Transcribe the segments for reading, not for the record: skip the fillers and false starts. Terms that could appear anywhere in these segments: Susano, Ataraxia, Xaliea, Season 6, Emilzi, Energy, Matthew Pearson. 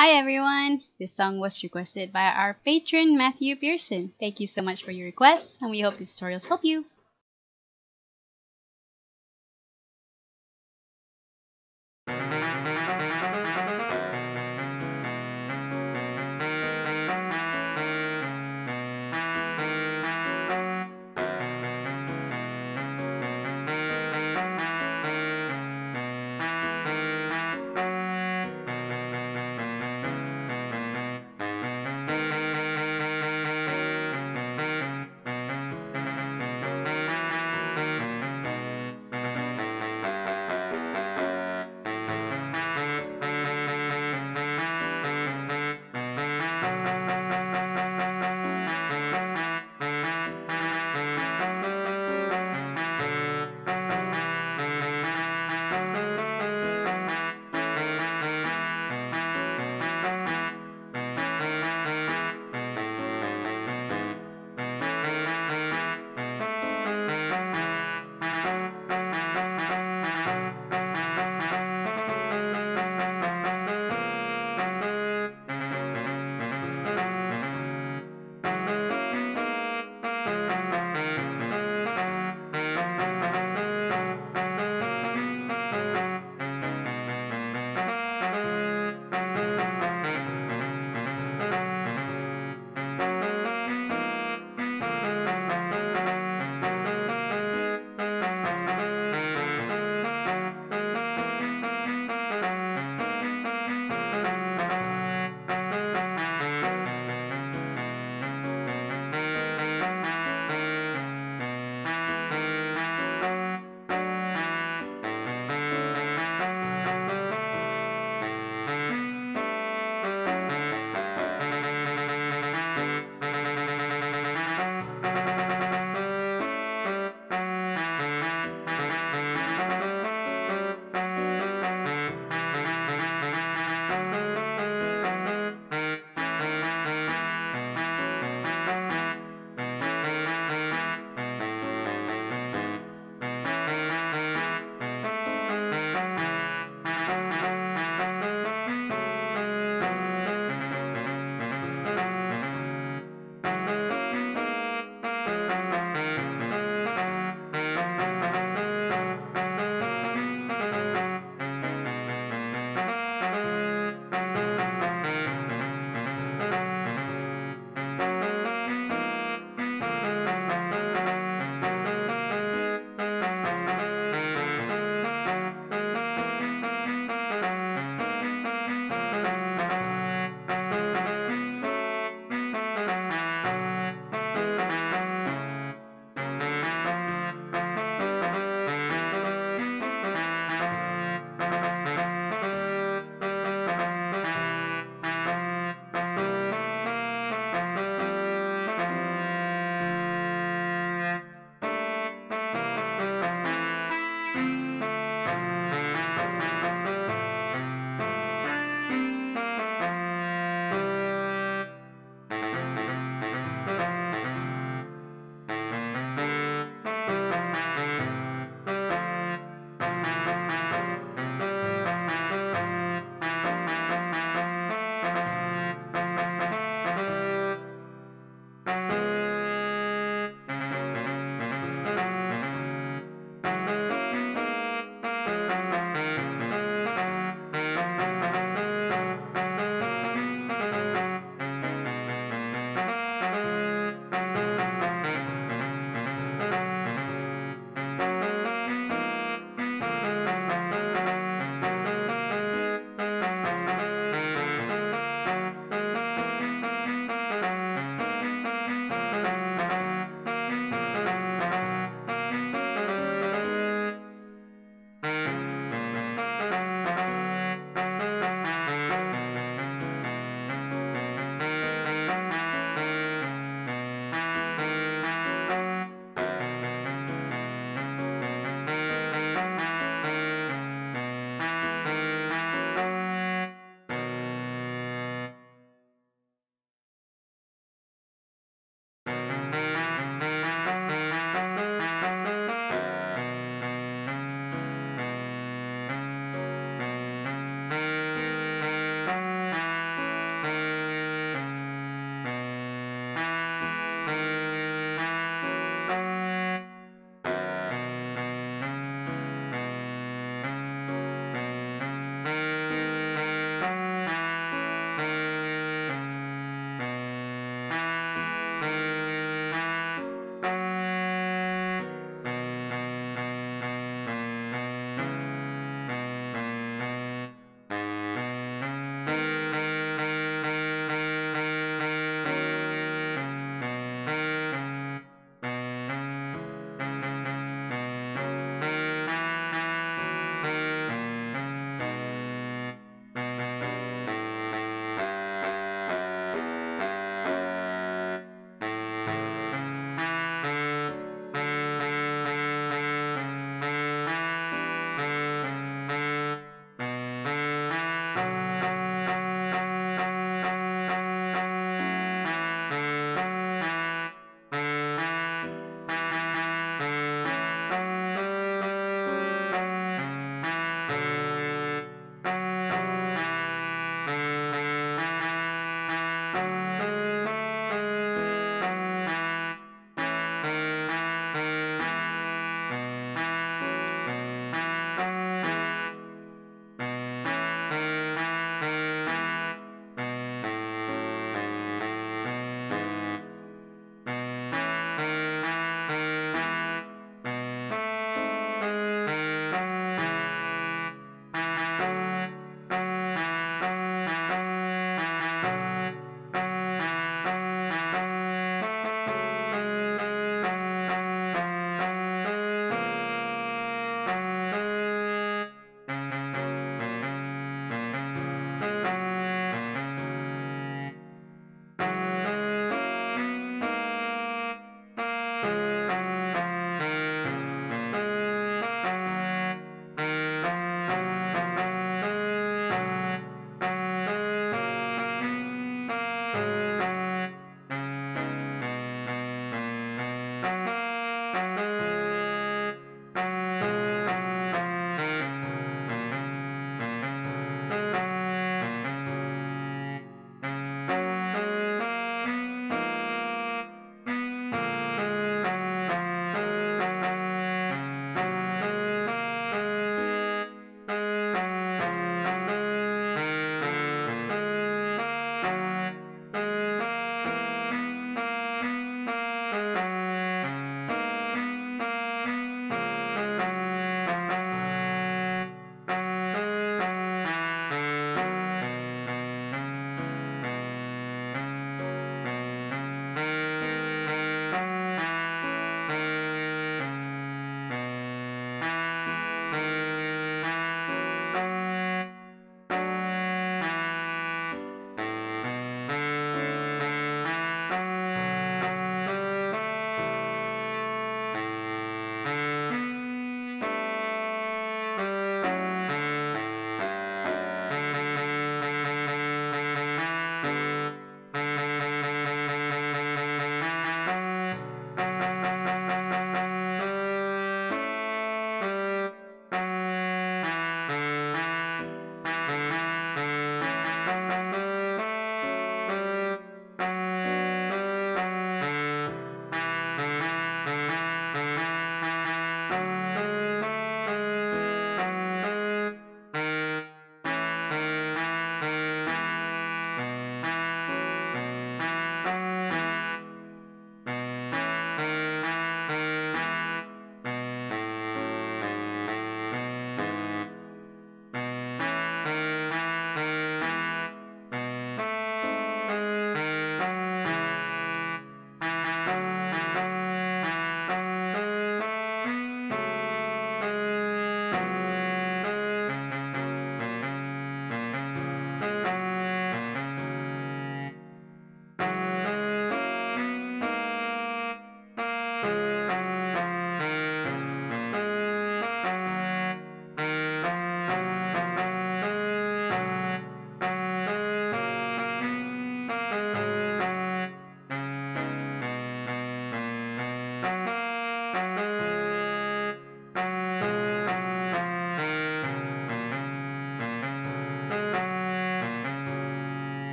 Hi everyone! This song was requested by our patron Matthew Pearson. Thank you so much for your requests, and we hope these tutorials help you.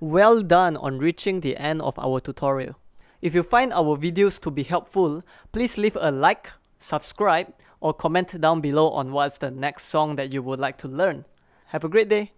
Well done on reaching the end of our tutorial. If you find our videos to be helpful, please leave a like, subscribe, or comment down below on what's the next song that you would like to learn. Have a great day!